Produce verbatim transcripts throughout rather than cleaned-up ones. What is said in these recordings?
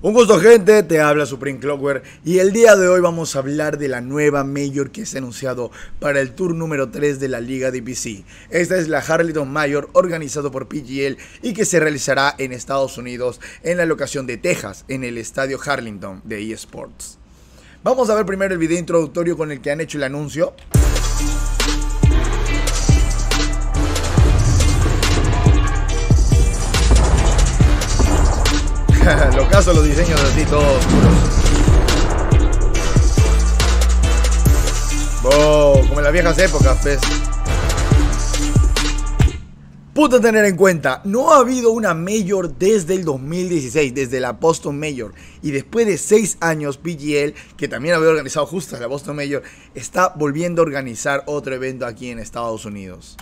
Un gusto, gente, te habla Supreme Clockwerk y el día de hoy vamos a hablar de la nueva Major que se ha anunciado para el Tour número tres de la Liga D P C. Esta es la Arlington Major, organizado por P G L y que se realizará en Estados Unidos, en la locación de Texas, en el estadio Arlington de eSports. Vamos a ver primero el video introductorio con el que han hecho el anuncio. Lo caso los diseños así todos oscuros. Wow, como en las viejas épocas, pues. Punto a tener en cuenta, no ha habido una Major desde el dos mil dieciséis, desde la Boston Major. Y después de seis años, P G L, que también había organizado justo la Boston Major, está volviendo a organizar otro evento aquí en Estados Unidos.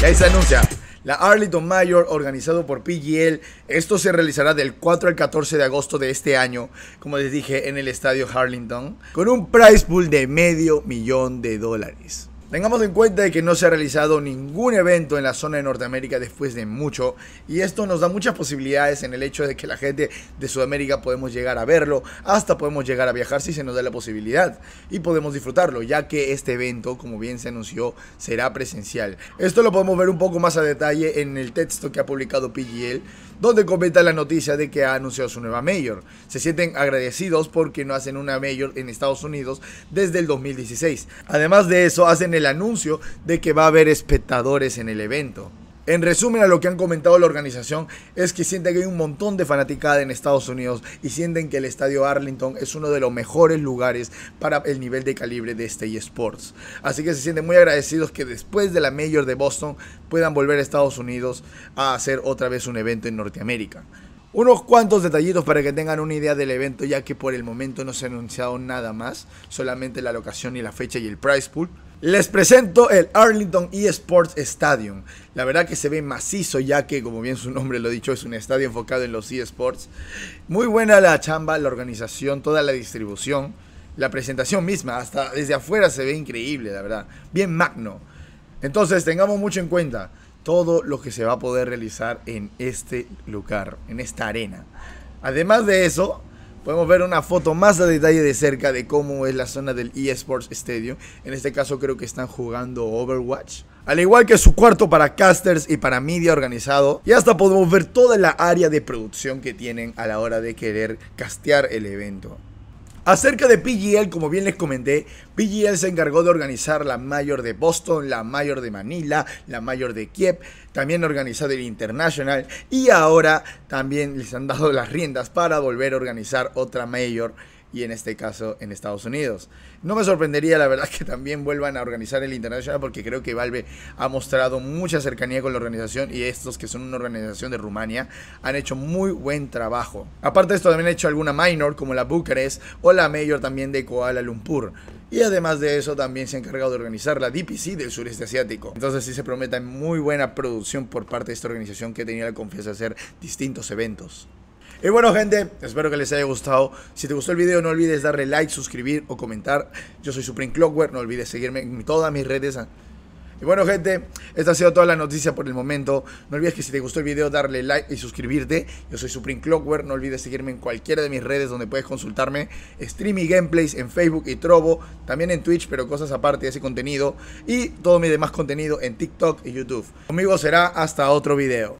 Y ahí se anuncia la Arlington Major, organizado por P G L. Esto se realizará del cuatro al catorce de agosto de este año, como les dije, en el estadio Arlington, con un prize pool de medio millón de dólares. Tengamos en cuenta que no se ha realizado ningún evento en la zona de Norteamérica después de mucho, y esto nos da muchas posibilidades en el hecho de que la gente de Sudamérica podemos llegar a verlo, hasta podemos llegar a viajar si se nos da la posibilidad y podemos disfrutarlo, ya que este evento, como bien se anunció, será presencial. Esto lo podemos ver un poco más a detalle en el texto que ha publicado P G L, donde comenta la noticia de que ha anunciado su nueva Major. Se sienten agradecidos porque no hacen una Major en Estados Unidos desde el dos mil dieciséis. Además de eso, hacen el El anuncio de que va a haber espectadores en el evento. En resumen, a lo que han comentado la organización es que sienten que hay un montón de fanaticada en Estados Unidos y sienten que el estadio Arlington es uno de los mejores lugares para el nivel de calibre de este eSports. Así que se sienten muy agradecidos que después de la Major de Boston puedan volver a Estados Unidos a hacer otra vez un evento en Norteamérica. Unos cuantos detallitos para que tengan una idea del evento, ya que por el momento no se ha anunciado nada más, solamente la locación y la fecha y el prize pool. Les presento el Arlington eSports Stadium. La verdad que se ve macizo, ya que, como bien su nombre lo ha dicho, es un estadio enfocado en los eSports. Muy buena la chamba, la organización, toda la distribución, la presentación misma, hasta desde afuera se ve increíble, la verdad. Bien magno. Entonces tengamos mucho en cuenta todo lo que se va a poder realizar en este lugar, en esta arena. Además de eso, podemos ver una foto más a detalle de cerca de cómo es la zona del eSports Stadium. En este caso creo que están jugando Overwatch, al igual que su cuarto para casters y para media organizado. Y hasta podemos ver toda la área de producción que tienen a la hora de querer castear el evento. Acerca de P G L, como bien les comenté, P G L se encargó de organizar la Major de Boston, la Major de Manila, la Major de Kiev, también organizado el International, y ahora también les han dado las riendas para volver a organizar otra Major, y en este caso en Estados Unidos. No me sorprendería, la verdad, que también vuelvan a organizar el International, porque creo que Valve ha mostrado mucha cercanía con la organización, y estos, que son una organización de Rumania, han hecho muy buen trabajo. Aparte de esto, también han hecho alguna minor como la Bucarest o la Major también de Kuala Lumpur. Y además de eso, también se ha encargado de organizar la D P C del sureste asiático. Entonces sí se promete muy buena producción por parte de esta organización, que tenía la confianza de hacer distintos eventos. Y bueno, gente, espero que les haya gustado. Si te gustó el video, no olvides darle like, suscribir o comentar. Yo soy Supreme Clockwerk, no olvides seguirme en todas mis redes. Y bueno, gente, esta ha sido toda la noticia por el momento. No olvides que si te gustó el video, darle like y suscribirte. Yo soy Supreme Clockwerk, no olvides seguirme en cualquiera de mis redes donde puedes consultarme. Stream y gameplays en Facebook y Trovo, también en Twitch, pero cosas aparte de ese contenido. Y todo mi demás contenido en TikTok y YouTube. Conmigo será hasta otro video.